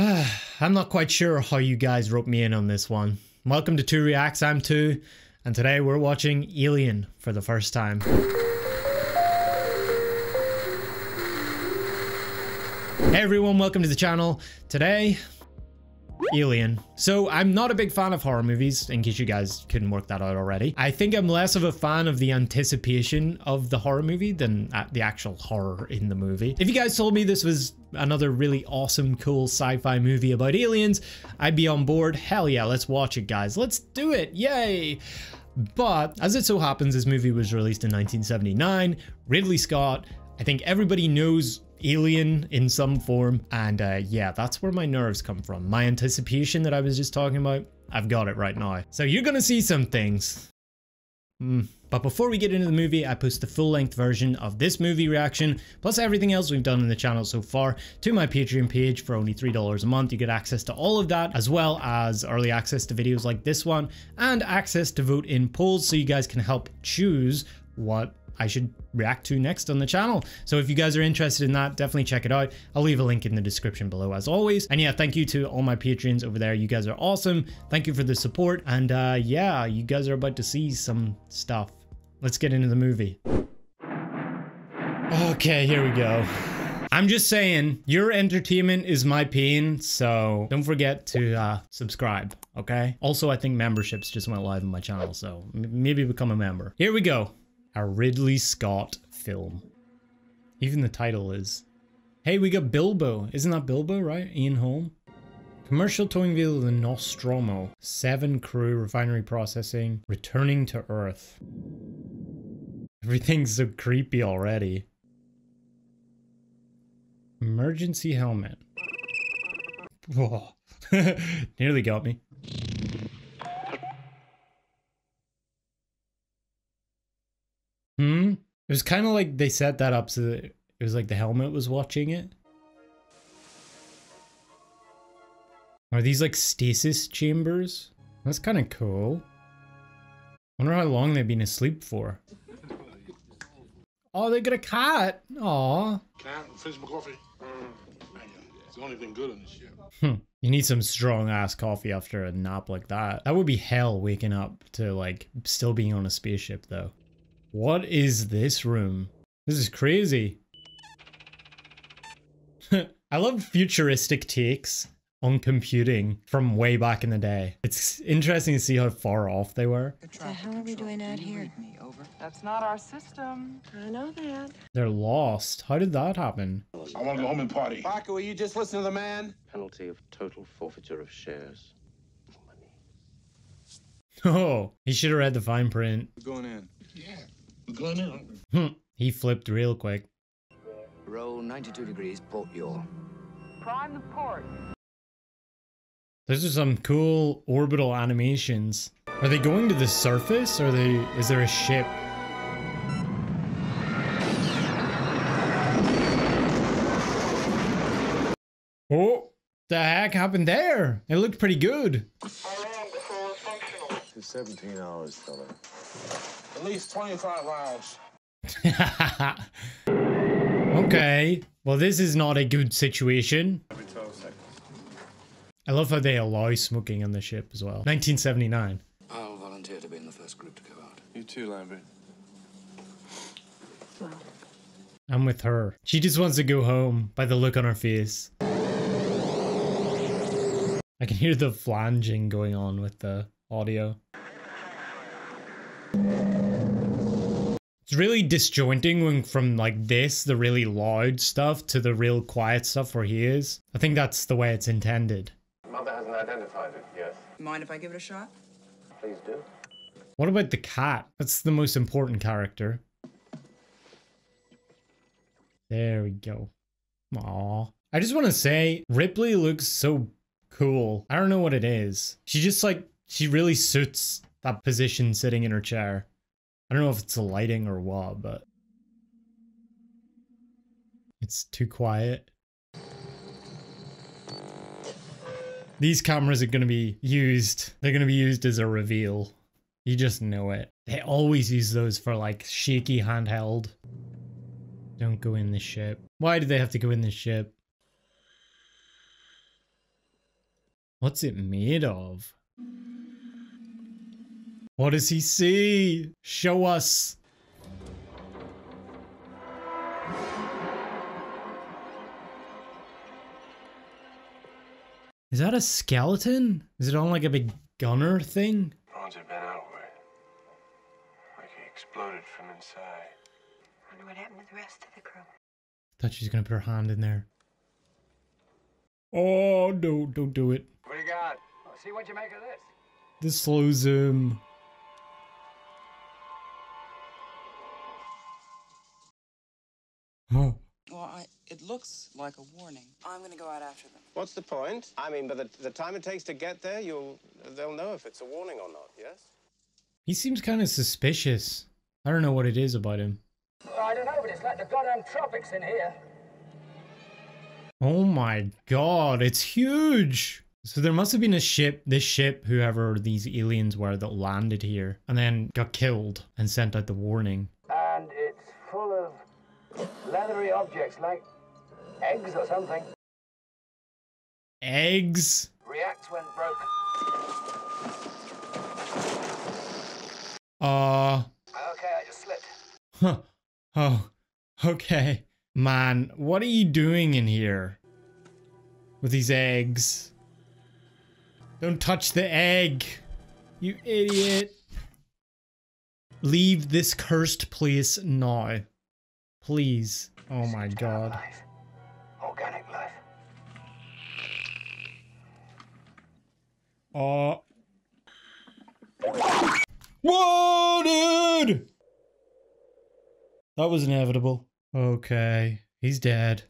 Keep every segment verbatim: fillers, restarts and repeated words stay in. I'm not quite sure how you guys roped me in on this one. Welcome to Two Reacts, I'm Two, and today we're watching Alien for the first time. Hey everyone, welcome to the channel. Today, Alien. So I'm not a big fan of horror movies, in case you guys couldn't work that out already. I think I'm less of a fan of the anticipation of the horror movie than the actual horror in the movie. If you guys told me this was another really awesome, cool sci-fi movie about aliens, I'd be on board. Hell yeah, let's watch it, guys. Let's do it. Yay. But as it so happens, this movie was released in nineteen seventy-nine. Ridley Scott. I think everybody knows Alien in some form, and uh yeah, that's where my nerves come from. My anticipation that I was just talking about, I've got it right now. So you're gonna see some things. Mm. But before we get into the movie, I post the full-length version of this movie reaction, plus everything else we've done in the channel so far, to my Patreon page for only three dollars a month. You get access to all of that, as well as early access to videos like this one, and access to vote in polls so you guys can help choose what I should react to next on the channel. So if you guys are interested in that, definitely check it out. I'll leave a link in the description below as always. And yeah, thank you to all my Patreons over there. You guys are awesome. Thank you for the support. And uh, yeah, you guys are about to see some stuff. Let's get into the movie. Okay, here we go. I'm just saying, your entertainment is my pain, so don't forget to uh, subscribe, okay? Also, I think memberships just went live on my channel, so maybe become a member. Here we go. A Ridley Scott film. Even the title is... Hey, we got Bilbo. Isn't that Bilbo, right? Ian Holm. Commercial towing vehicle, the Nostromo. Seven crew, refinery processing. Returning to Earth. Everything's so creepy already. Emergency helmet. Whoa. Nearly got me. Hmm? It was kind of like they set that up so that it was like the helmet was watching it. Are these like stasis chambers? That's kind of cool. Wonder how long they've been asleep for. Oh, they got a cat! Aww. Cat and finish my coffee. It's the only thing good on this ship. Hmm. You need some strong ass coffee after a nap like that. That would be hell waking up to like still being on a spaceship though. What is this room? This is crazy. I love futuristic takes on computing from way back in the day. It's interesting to see how far off they were. What the hell are we doing out here? That's not our system. I know that. They're lost. How did that happen? I want to go home and party. Parker, will you just listen to the man? Penalty of total forfeiture of shares. Oh, he should have read the fine print. We're going in. Yeah. He flipped real quick. Roll ninety-two degrees, port yaw. Prime the port. Those are some cool orbital animations. Are they going to the surface, or are they, is there a ship? Oh, the heck happened there? It looked pretty good. seventeen hours, fella. At least twenty-five rounds. Okay. Well, this is not a good situation. Every twelve seconds. I love how they allow smoking on the ship as well. nineteen seventy-nine. I'll volunteer to be in the first group to go out. You too, Lambert. I'm with her. She just wants to go home by the look on her face. I can hear the flanging going on with the audio. It's really disjointing when from like this, the really loud stuff, to the real quiet stuff where he is. I think that's the way it's intended. Mother hasn't identified it yet. Mind if I give it a shot? Please do. What about the cat? That's the most important character. There we go. Aww. I just want to say, Ripley looks so cool. I don't know what it is. She just like, she really suits that position sitting in her chair. I don't know if it's the lighting or what, but... It's too quiet. These cameras are going to be used. They're going to be used as a reveal. You just know it. They always use those for like shaky handheld. Don't go in the ship. Why do they have to go in the ship? What's it made of? What does he see? Show us. Is that a skeleton? Is it on like a big gunner thing? Bones have been outward. Like he exploded from inside. I wonder what happened to the rest of the crew. Thought she's gonna put her hand in there. Oh no, don't do it. What do you got? Let's see what you make of this. The slow zoom. Huh. Well, I, it looks like a warning. I'm going to go out after them. What's the point? I mean, by the, the time it takes to get there, you'll they'll know if it's a warning or not, yes? He seems kind of suspicious. I don't know what it is about him. I don't know, but it's like the goddamn tropics in here. Oh my god, it's huge! So there must have been a ship, this ship, whoever these aliens were that landed here, and then got killed and sent out the warning. And it's full of leathery objects like eggs or something. Eggs? Reacts went broke. Uh. Okay, I just slipped. Huh. Oh. Okay. Man, what are you doing in here? With these eggs? Don't touch the egg! You idiot! Leave this cursed place now. Please. Oh my god. Life. Organic life. Oh. Uh. Whoa, dude! That was inevitable. Okay. He's dead.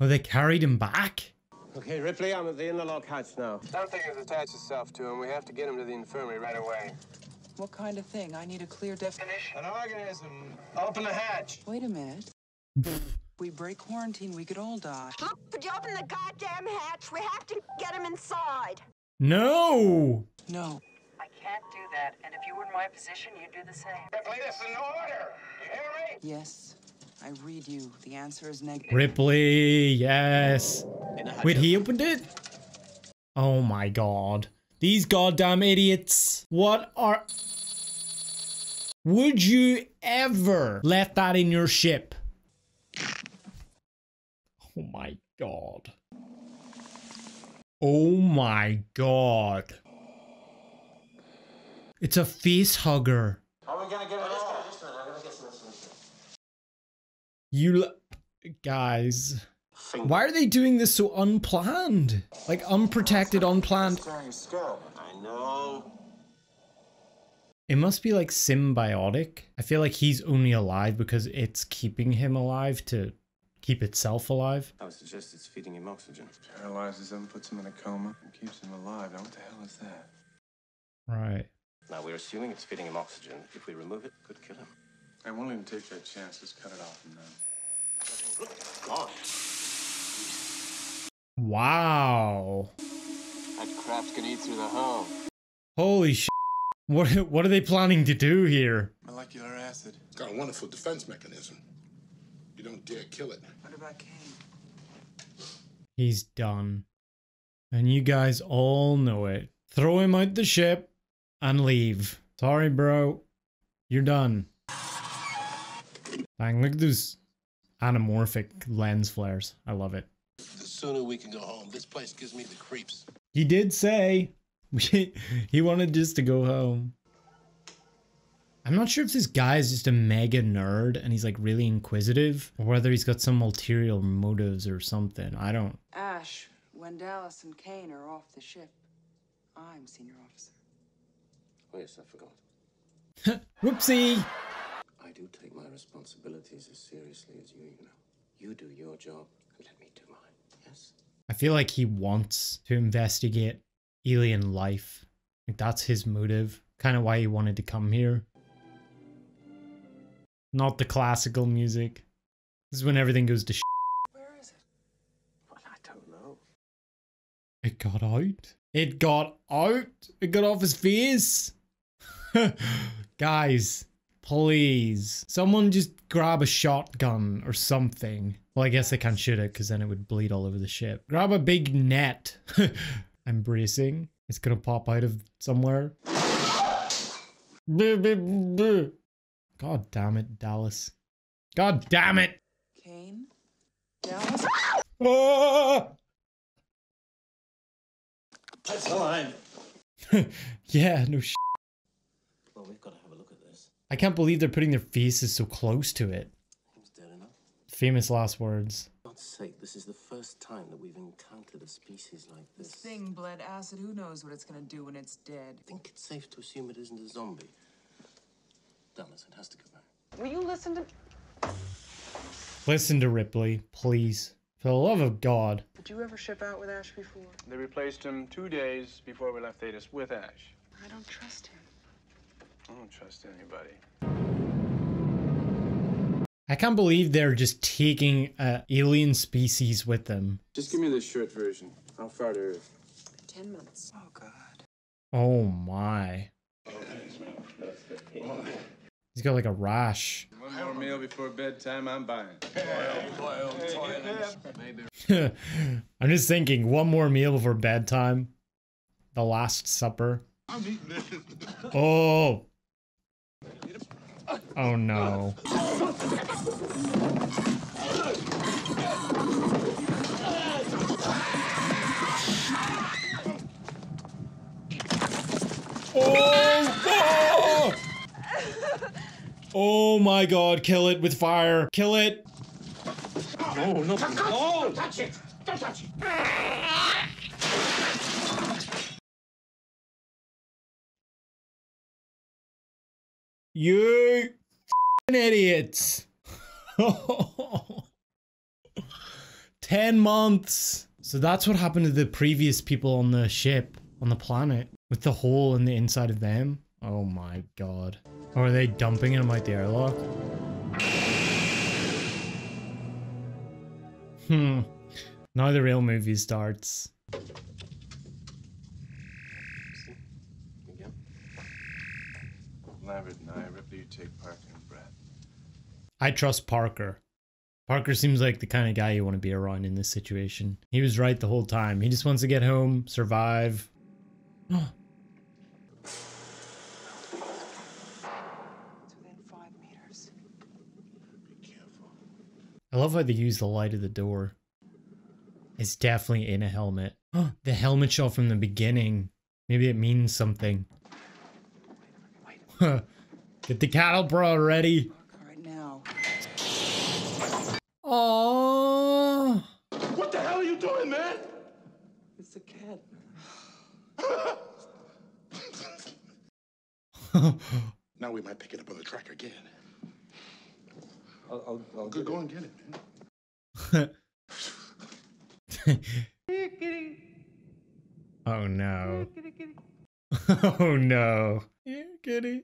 Oh, they carried him back? Okay, Ripley, I'm at the interlock hatch now. Something has attached itself to him. We have to get him to the infirmary right away. What kind of thing? I need a clear definition. An organism. Open the hatch. Wait a minute. We break quarantine, we could all die. Look, would you open the goddamn hatch? We have to get him inside. No! No. I can't do that, and if you were in my position, you'd do the same. Ripley, that's an order! You hear me? Yes. I read you. The answer is negative. Ripley, yes. Wait, he opened it? Oh my god. These goddamn idiots. What are... Would you ever let that in your ship? Oh my god. Oh my god. It's a face hugger. Are we gonna get it? You l- guys, why are they doing this so unplanned? Like unprotected, unplanned. I know. It must be like symbiotic. I feel like he's only alive because it's keeping him alive to keep itself alive. I would suggest it's feeding him oxygen. Paralyzes him, puts him in a coma, and keeps him alive. Now what the hell is that? Right. Now we're assuming it's feeding him oxygen. If we remove it, it could kill him. I won't even take that chance. Let's cut it off and then. Wow. That crap's gonna eat through the hole. Holy shit. What, what are they planning to do here? Molecular acid. It's got a wonderful defense mechanism. You don't dare kill it. What about Kane? He's done. And you guys all know it. Throw him out the ship and leave. Sorry, bro. You're done. Dang, look at those anamorphic lens flares. I love it. The sooner we can go home, this place gives me the creeps. He did say he wanted just to go home. I'm not sure if this guy is just a mega nerd and he's like really inquisitive or whether he's got some ulterior motives or something. I don't. Ash, when Dallas and Kane are off the ship, I'm senior officer. Oh yes, I forgot. Whoopsie! I do take my responsibilities as seriously as you, you know. You do your job and let me do mine, yes? I feel like he wants to investigate alien life. Like that's his motive. Kind of why he wanted to come here. Not the classical music. This is when everything goes to shit. Where is it? Well, I don't know. It got out. It got out. It got off his face. Guys. Please, someone just grab a shotgun or something. Well, I guess they can't shoot it because then it would bleed all over the ship. Grab a big net. I'm bracing. It's gonna pop out of somewhere. God damn it, Dallas. God damn it! Kane? Dallas? Ah! That's fine. Yeah, no shit. Well, we've got to have a look at this. I can't believe they're putting their faces so close to it. Famous last words. For God's sake, this is the first time that we've encountered a species like this. This thing bled acid. Who knows what it's going to do when it's dead? I think it's safe to assume it isn't a zombie. Dallas, it has to go back. Will you listen to... Listen to Ripley, please. For the love of God. Did you ever ship out with Ash before? They replaced him two days before we left Thetis with Ash. I don't trust him. I don't trust anybody. I can't believe they're just taking an alien species with them. Just give me the short version. How far to Earth? Ten months. Oh, God. Oh, my. He's got like a rash. One more meal before bedtime, I'm buying. I'm just thinking, one more meal before bedtime. The Last Supper. Oh. Oh, no. Oh, oh! Oh my God, kill it with fire. Kill it. No, no, no. Don't touch it. Don't touch it. You f***ing idiots. Ten months. So that's what happened to the previous people on the ship, on the planet, with the hole in the inside of them. Oh my God. Or are they dumping him out the airlock? Hmm. Now the real movie starts. I trust Parker. Parker seems like the kind of guy you want to be around in this situation. He was right the whole time. He just wants to get home, survive. It's within five meters. Be careful. I love how they use the light of the door. It's definitely in a helmet. Oh, the helmet shot from the beginning. Maybe it means something. Wait, wait. Get the cattle bra ready. Right now. Oh! What the hell are you doing, man? It's a cat. Now we might pick it up on the track again. I'll, I'll, I'll go, go and get it, man. Oh no. Oh no. Here, kitty.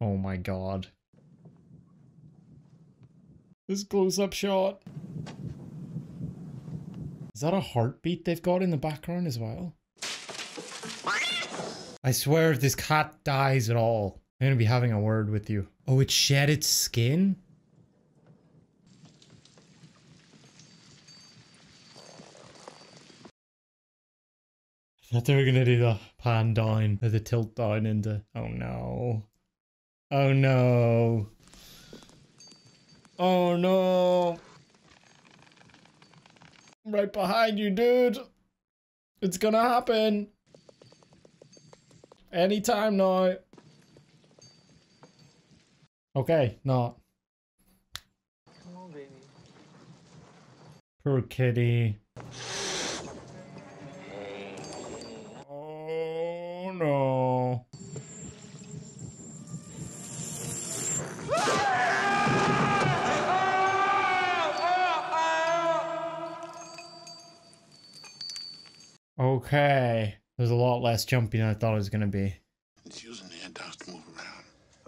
Oh my God. This close-up shot. Is that a heartbeat they've got in the background as well? I swear if this cat dies at all, I'm gonna be having a word with you. Oh, it shed its skin? I thought they were gonna do the pan down, or the tilt down into... Oh no. Oh no. Oh no. Right behind you, dude. It's gonna happen. Anytime now. Okay, no. Come on, baby. Poor kitty. Oh no. Okay. There's a lot less jumpy than I thought it was going to be. It's using the handouts to move around.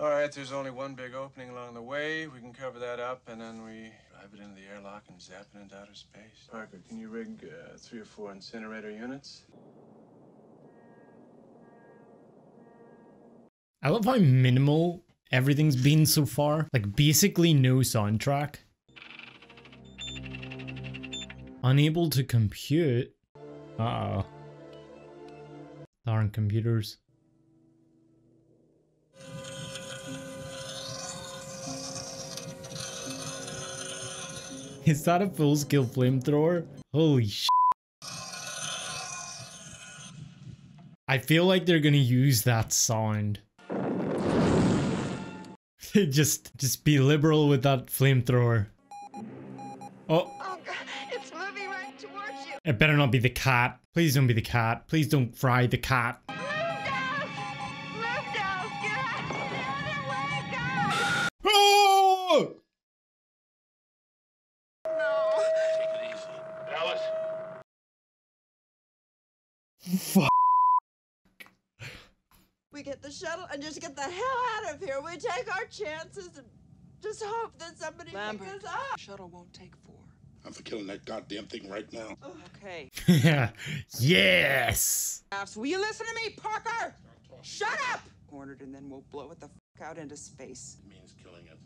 All right, there's only one big opening along the way. We can cover that up, and then we drive it into the airlock and zap it into outer space. Parker, can you rig uh, three or four incinerator units? I love how minimal everything's been so far. Like, basically no soundtrack. Unable to compute? Uh-oh. Darn computers. Is that a full-scale flamethrower? Holy sh**. I feel like they're gonna use that sound. just, just be liberal with that flamethrower. Oh. Oh God, it's moving right towards you. It better not be the cat. Please don't be the cat. Please don't fry the cat. Move down. Move down. Get out of the way. Go. Oh! Fuck. We get the shuttle and just get the hell out of here. We take our chances and just hope that somebody Lambert, picks us up. Shuttle won't take four. I'm for killing that goddamn thing right now. Oh, okay. Yeah. Yes. Will you listen to me, Parker? Shut up. Cornered, and then we'll blow it the fuck out into space. It means killing it.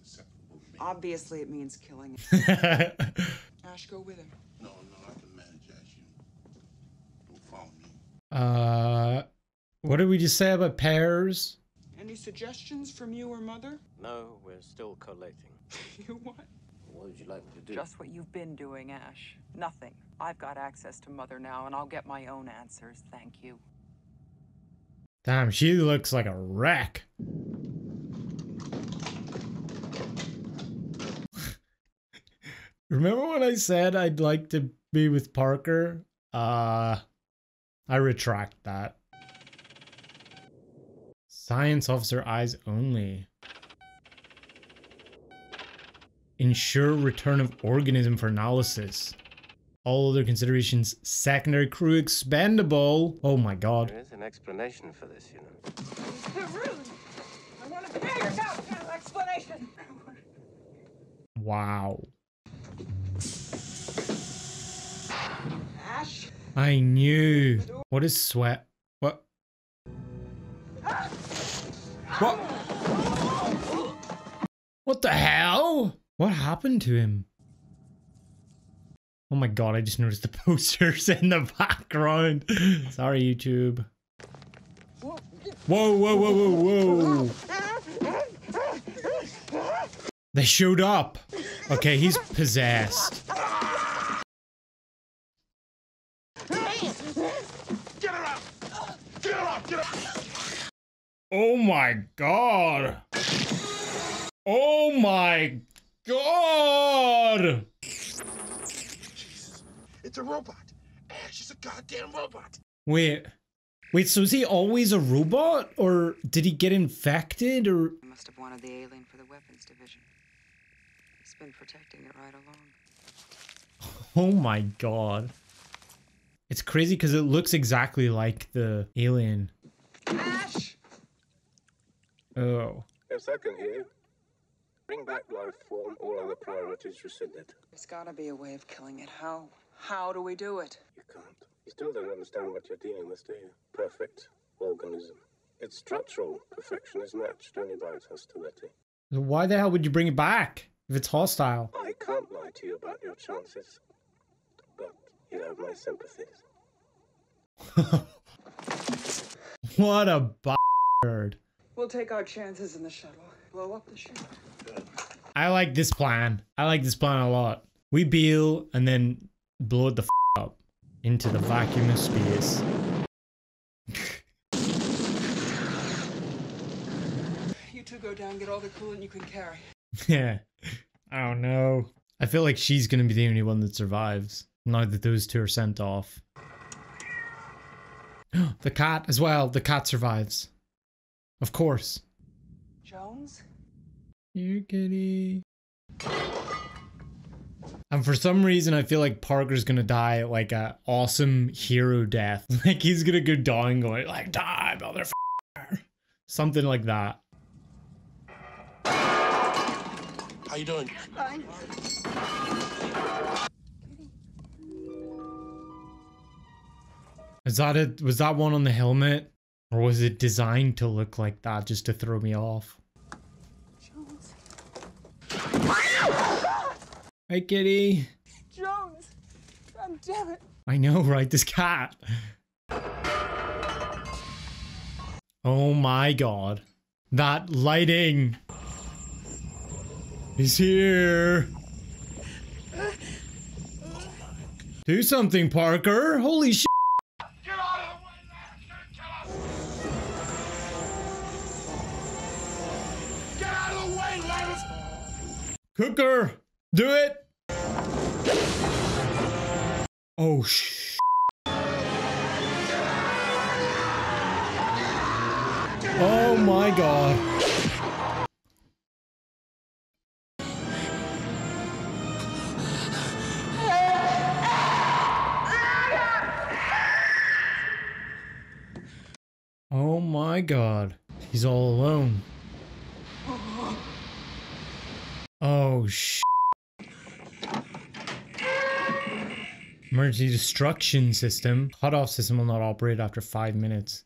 Obviously, it means killing it. Ash, go with him. No, no, I can manage Ash. Don't follow me. Uh, what did we just say about pears? Any suggestions from you or Mother? No, we're still collating. You what? What would you like me to do? Just what you've been doing, Ash. Nothing. I've got access to Mother now, and I'll get my own answers, thank you. Damn, she looks like a wreck. Remember when I said I'd like to be with Parker? Uh... I retract that. Science officer eyes only. Ensure return of organism for analysis. All other considerations secondary, crew expendable. Oh my God. There is an explanation for this, you know. It's too rude. I want a clear kind of explanation. Wow. Ash. I knew. What is sweat? What? What? What the hell? What happened to him? Oh my God, I just noticed the posters in the background. Sorry, YouTube. Whoa, whoa, whoa, whoa, whoa. They showed up. Okay, he's possessed. Oh my God. Oh my God. Jesus. It's a robot. Ash is a goddamn robot. Wait. Wait, so is he always a robot? Or did he get infected? Or I must have wanted the alien for the weapons division. He's been protecting it right along. Oh my God. It's crazy because it looks exactly like the alien. Ash! Oh. Yes, I can hear you. Bring back life form, all other priorities rescinded. There's gotta be a way of killing it. How? How do we do it? You can't. You still don't understand what you're dealing with, do you? Perfect organism. Its structural perfection is matched only by its hostility. So why the hell would you bring it back if it's hostile? I can't lie to you about your chances, but you have my sympathies. What a b******. We'll take our chances in the shuttle. Blow up the ship. I like this plan. I like this plan a lot. We bail and then blow it the f up into the vacuum of space. You two go down, get all the coolant you can carry. Yeah. Oh no. I feel like she's gonna be the only one that survives now that those two are sent off. The cat as well. The cat survives. Of course. Jones? Here, kitty. And for some reason, I feel like Parker's gonna die like a awesome hero death. Like he's gonna go down going like, die, motherfucker. Something like that. How you doing? Fine. Is that it? Was that one on the helmet? Or was it designed to look like that just to throw me off? Jones. Hi, kitty. Jones. God damn it. I know, right? This cat. Oh my god. That lighting is here. Do something, Parker. Holy shit. Get out of the way, Lavis. Get out of the way, Lavis. Cooker, do it. Oh shit. Oh my god. Oh my god. He's all alone. Oh shit. Emergency destruction system. Cutoff system will not operate after five minutes.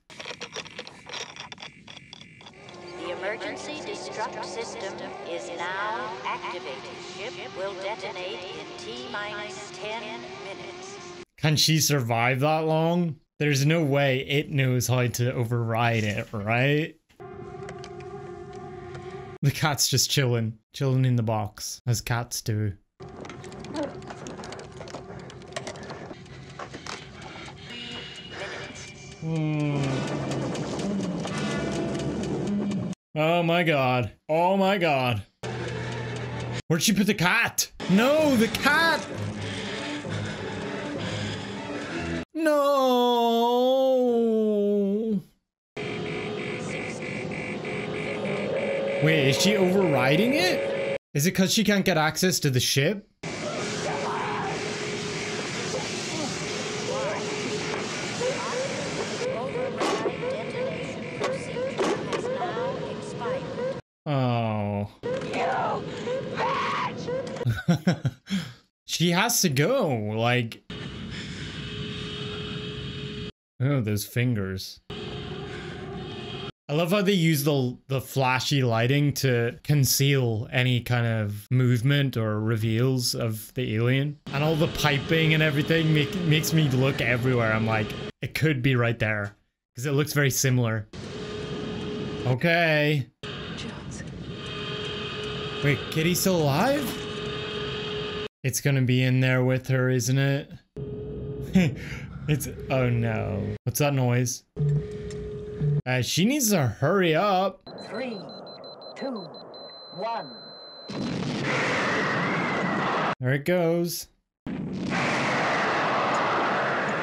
System is now activated. Ship will detonate in T minus ten minutes. Can she survive that long? There's no way it knows how to override it, right? The cat's just chilling. Chilling in the box, as cats do. Mm. Oh my god. Oh my god. Where'd she put the cat? No, the cat! No! Wait, is she overriding it? Is it because she can't get access to the ship? She has to go, like... Oh, those fingers. I love how they use the, the flashy lighting to conceal any kind of movement or reveals of the alien. And all the piping and everything make, makes me look everywhere. I'm like, it could be right there. Because it looks very similar. Okay. Wait, Kitty's still alive? It's gonna be in there with her, isn't it? It's... Oh no. What's that noise? Uh, she needs to hurry up. Three, two, one. There it goes. Why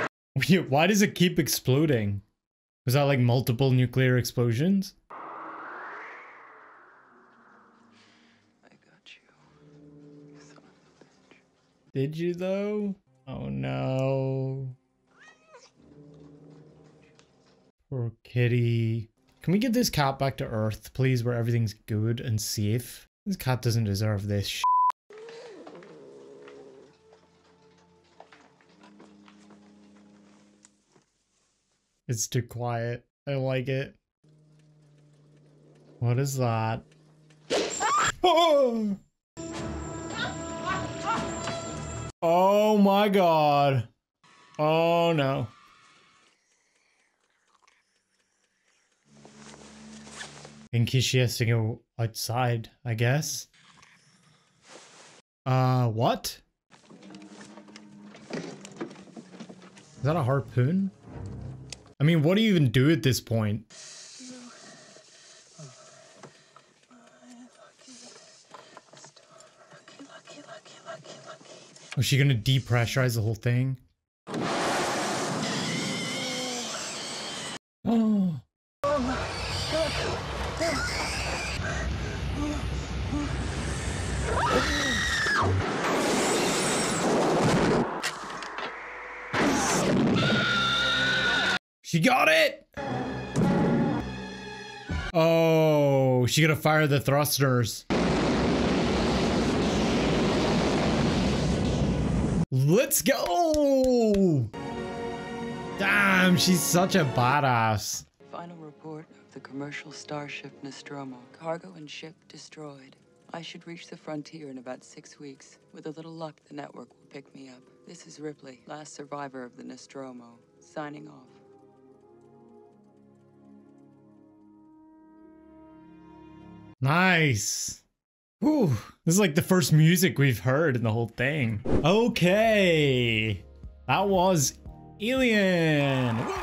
does it keep exploding? Was that like multiple nuclear explosions? Did you though? Oh no. Poor kitty. Can we get this cat back to Earth, please, where everything's good and safe? This cat doesn't deserve this shit. It's too quiet. I don't like it. What is that? Oh! Oh my god. Oh no. In case she has to go outside, I guess. Uh, what? Is that a harpoon? I mean, what do you even do at this point? Is she gonna depressurize the whole thing? Oh. She got it! Oh, she gonna fire the thrusters. Let's go! Damn, she's such a badass. Final report of the commercial starship Nostromo. Cargo and ship destroyed. I should reach the frontier in about six weeks. With a little luck, the network will pick me up. This is Ripley, last survivor of the Nostromo, signing off. Nice. Whew. This is like the first music we've heard in the whole thing. Okay. That was Alien. Woo!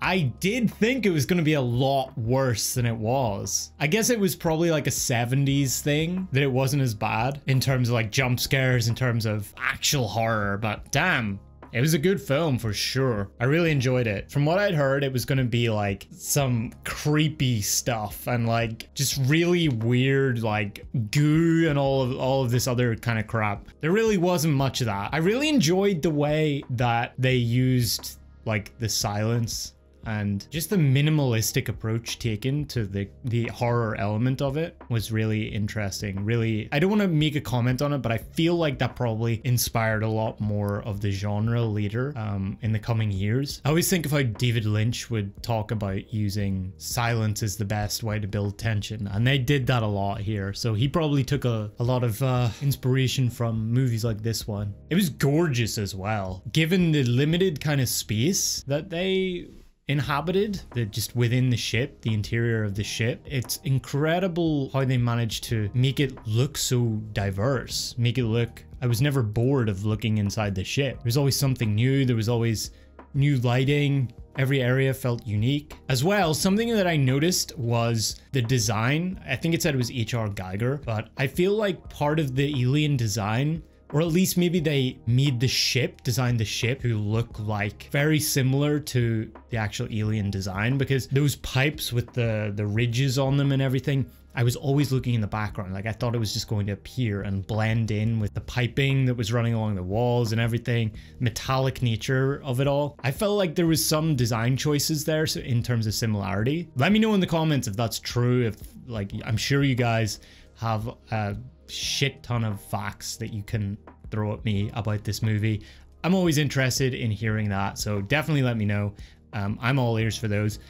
I did think it was going to be a lot worse than it was. I guess it was probably like a seventies thing that it wasn't as bad in terms of like jump scares, in terms of actual horror, but damn. It was a good film for sure. I really enjoyed it. From what I'd heard, it was going to be like some creepy stuff and like just really weird like goo and all of all of this other kind of crap. There really wasn't much of that. I really enjoyed the way that they used like the silence and just the minimalistic approach taken to the the horror element of it was really interesting. Really, I don't want to make a comment on it, but I feel like that probably inspired a lot more of the genre later um, in the coming years. I always think of how David Lynch would talk about using silence as the best way to build tension, and they did that a lot here. So he probably took a, a lot of uh, inspiration from movies like this one. It was gorgeous as well, given the limited kind of space that they inhabited, that just within the ship, the interior of the ship. It's incredible how they managed to make it look so diverse, make it look, I was never bored of looking inside the ship. There was always something new. There was always new lighting. Every area felt unique. As well, something that I noticed was the design. I think it said it was H R Geiger, but I feel like part of the alien design, or at least maybe they made the ship, designed the ship to look like very similar to the actual alien design, because those pipes with the, the ridges on them and everything, I was always looking in the background. Like I thought it was just going to appear and blend in with the piping that was running along the walls and everything, metallic nature of it all. I felt like there was some design choices there in terms of similarity. Let me know in the comments if that's true. If like, I'm sure you guys have uh, shit ton of facts that you can throw at me about this movie. I'm always interested in hearing that, so definitely let me know. um I'm all ears for those.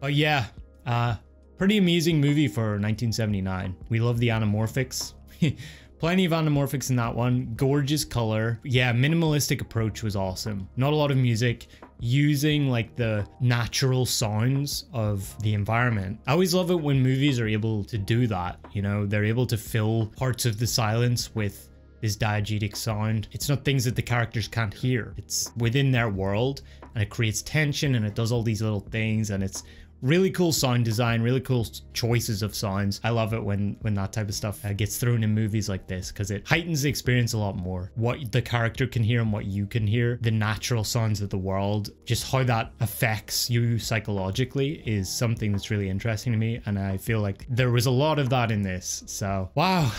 But yeah, uh pretty amazing movie for nineteen seventy-nine. We love the anamorphics. Plenty of anamorphics in that one. Gorgeous color. Yeah, minimalistic approach was awesome. Not a lot of music, using like the natural sounds of the environment. I always love it when movies are able to do that. You know, they're able to fill parts of the silence with this diegetic sound. It's not things that the characters can't hear. It's within their world, and it creates tension, and it does all these little things, and it's really cool sound design, really cool choices of sounds. I love it when when that type of stuff uh, gets thrown in movies like this, because it heightens the experience a lot more. What the character can hear and what you can hear, the natural sounds of the world, just how that affects you psychologically is something that's really interesting to me, and I feel like there was a lot of that in this. So, wow.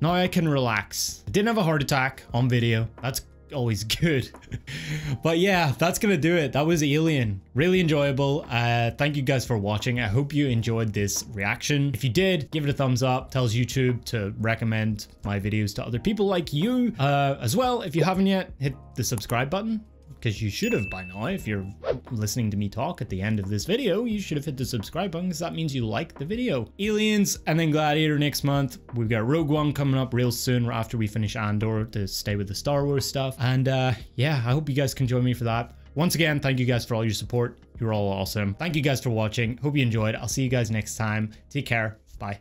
Now I can relax. I didn't have a heart attack on video. That's always good. But yeah, that's gonna do it. That was Alien. Really enjoyable. Uh thank you guys for watching. I hope you enjoyed this reaction. If you did, give it a thumbs up. Tells YouTube to recommend my videos to other people like you. Uh as well, if you haven't yet, hit the subscribe button, because you should have by now. If you're listening to me talk at the end of this video, you should have hit the subscribe button, because that means you like the video. Aliens and then Gladiator next month. We've got Rogue One coming up real soon after we finish Andor, to stay with the Star Wars stuff. And uh, yeah, I hope you guys can join me for that. Once again, thank you guys for all your support. You're all awesome. Thank you guys for watching. Hope you enjoyed. I'll see you guys next time. Take care. Bye.